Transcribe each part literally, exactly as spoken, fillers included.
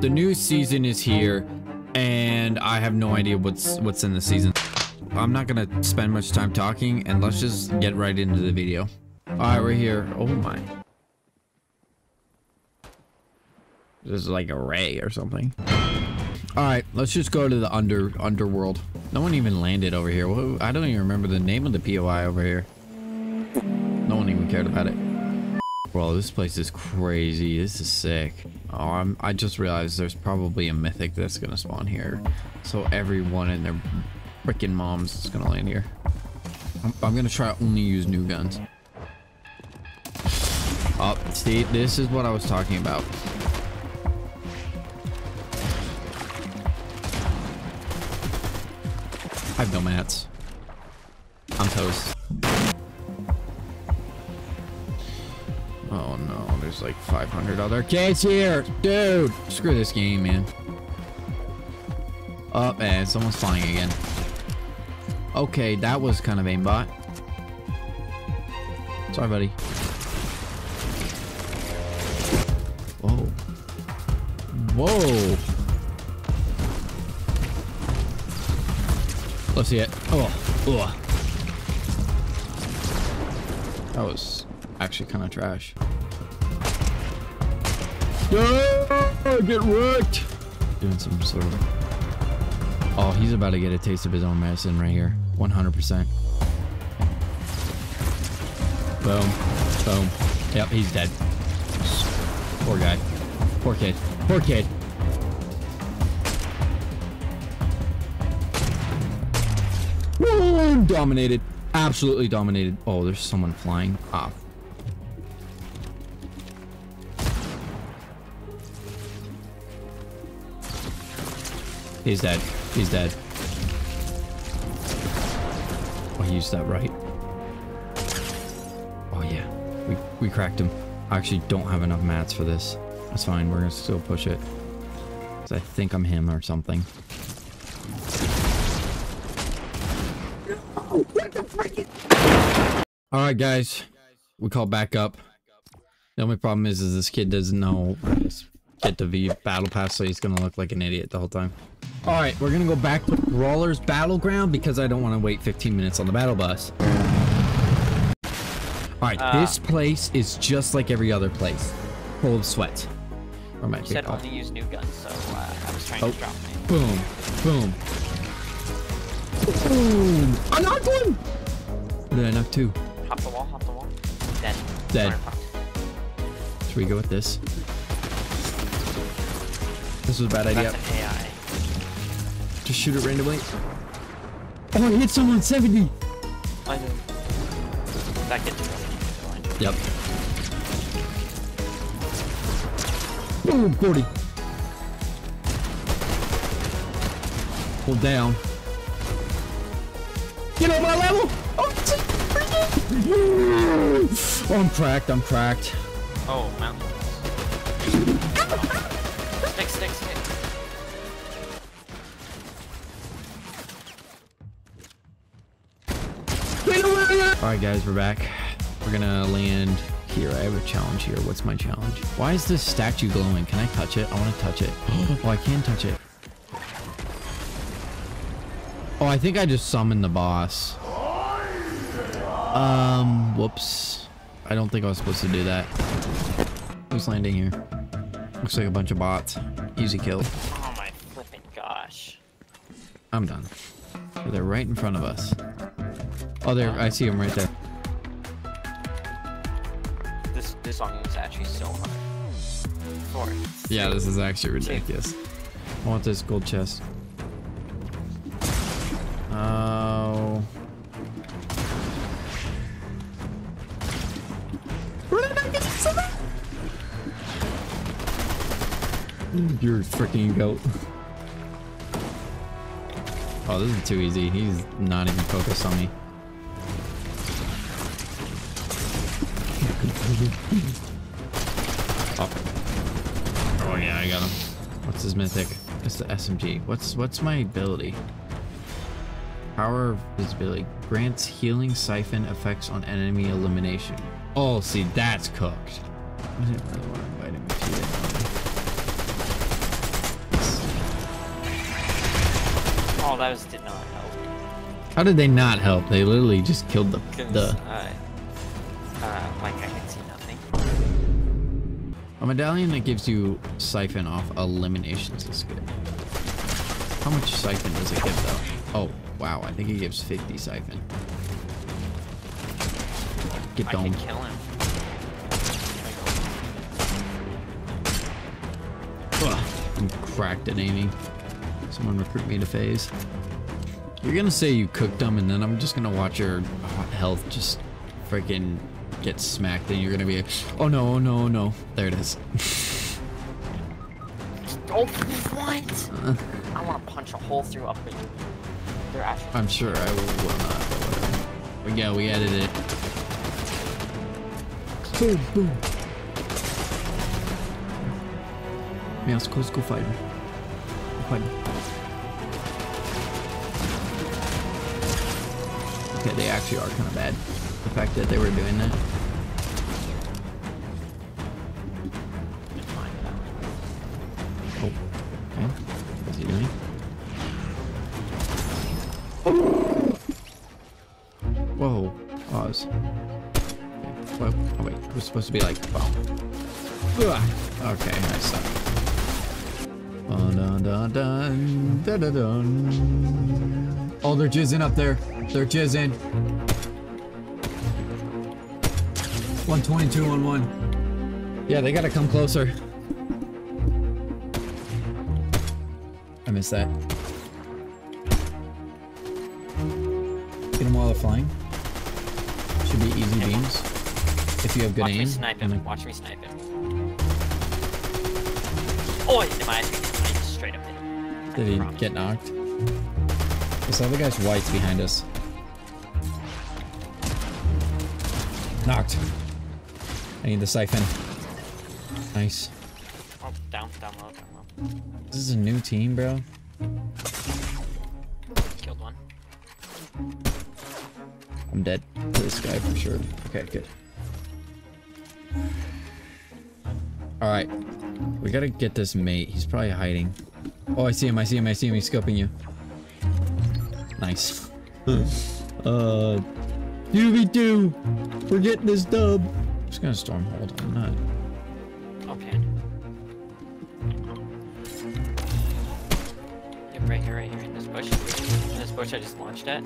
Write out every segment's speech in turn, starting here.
The new season is here, and I have no idea what's what's in the season. I'm not gonna spend much time talking, and let's just get right into the video. All right, we're here. Oh my. This is like a ray or something. All right, let's just go to the under underworld. No one even landed over here. Well, I don't even remember the name of the P O I over here. No one even cared about it. Bro, this place is crazy. This is sick. Oh, I'm, I just realized there's probably a mythic that's gonna spawn here. So everyone and their frickin' moms is gonna land here. I'm, I'm gonna try only use new guns. Oh, see, this is what I was talking about. I have no mats. I'm toast. Oh no, there's like five hundred other kids here! Dude! Screw this game, man. Oh man, someone's flying again. Okay, that was kind of aimbot. Sorry, buddy. Whoa. Whoa! Let's see it. Oh, oh. That was actually kind of trash. Yeah, get wrecked. Doing some sort of. Oh, he's about to get a taste of his own medicine right here. one hundred percent. Boom. Boom. Yep, he's dead. Poor guy. Poor kid. Poor kid. Dominated, absolutely dominated. Oh, there's someone flying off. He's dead. He's dead. Oh, he used that right. Oh yeah, we we cracked him. I actually don't have enough mats for this. That's fine. We're gonna still push it. 'Cause I think I'm him or something. All right, guys, we call back up. The only problem is, is this kid doesn't know get to V battle pass, so he's gonna look like an idiot the whole time. All right, we're gonna go back to Brawler's Battleground because I don't want to wait fifteen minutes on the battle bus. All right, uh, this place is just like every other place, full of sweat. Or my you said only use new guns, so uh, I was trying oh, to drop me. Boom, boom, boom! I knocked one. Did I knock two? Hop the wall, hop the wall. Dead. Dead. Should we go with this? This was a bad idea. That's an A I. Just shoot it randomly. Oh, I hit someone seventy! I know. That gets it. Yep. Boom, forty. Hold down. Get on my level! Oh, I'm cracked, I'm cracked. Oh, mountain. Oh. Stick, stick, stick. Alright guys, we're back. We're gonna land here. I have a challenge here. What's my challenge? Why is this statue glowing? Can I touch it? I want to touch it. Oh, I can touch it. Oh, I think I just summoned the boss. Um, whoops. I don't think I was supposed to do that. Who's landing here? Looks like a bunch of bots. Easy kill. Oh my flippin' gosh. I'm done. They're right in front of us. Oh, there. I see him right there. This this song is actually so hard. Four. Yeah, this is actually ridiculous. Two. I want this gold chest. Oh. You're a freaking goat. Oh, this is too easy. He's not even focused on me. Oh. Oh yeah, I got him. What's his mythic? It's the S M G. What's what's my ability? Power of visibility grants healing siphon effects on enemy elimination. Oh, see, that's cooked. I didn't really want to invite him to it. Oh, those did not help. How did they not help? They literally just killed the... the... Uh, uh, like, I can see nothing. A medallion that gives you siphon off eliminations is good. How much siphon does it give, though? Oh, wow. I think it gives fifty siphon. Get down. I can kill him. Ugh, I'm cracked at aiming. Someone recruit me to phase. You're gonna say you cooked them, and then I'm just gonna watch your health just freaking get smacked, and you're gonna be like, oh no, oh no, oh no. There it is. Oh, what? Uh, I wanna punch a hole through up in their ass. I'm sure I will, will not, but yeah, we added it. Boom, boom. Yeah, let's go, let's go fight him. Go fight him. Yeah, they actually are kind of bad. The fact that they were doing that. Oh, okay. What's he doing? Whoa, pause. Whoa. Oh wait, it was supposed to be like, wow. Okay, I suck. Dun dun dun dun dun dun dun. Oh, they're jizzing up there. They're jizzing. one twenty-two on one. Yeah, they gotta come closer. I missed that. Get them while they're flying. Should be easy yeah. beams. If you have good Watch aim. Watch me snipe him. Like... Watch me snipe him. Oh, I hit my ass. Straight up hit. Did he promise. Get knocked? This other guy's white's behind us. Knocked. I need the siphon. Nice. Oh, down, down low, down low. This is a new team, bro. Killed one. I'm dead to this guy for sure. Okay, good. Alright. We gotta get this mate. He's probably hiding. Oh, I see him, I see him, I see him. He's scoping you. Nice. uh, Doobie-doo! We're getting this dub! I'm just gonna storm hold. I'm not... Okay. Yep, right here, right here, in this bush. In this bush I just launched at.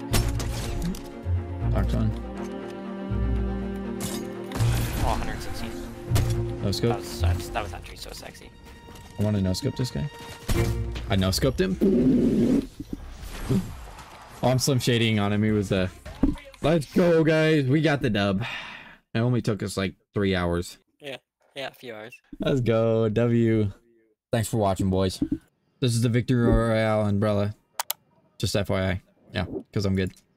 Knocked on. Oh, one sixteen. No scope? That was, uh, that was actually so sexy. I wanna no scope this guy. I no scoped him. Oh, I'm slim shading on him. He was the. Uh, Let's go, guys. We got the dub. It only took us like three hours. Yeah, yeah, a few hours. Let's go, W. Thanks for watching, boys. This is the Victory Royale umbrella. Just F Y I. Yeah, because I'm good.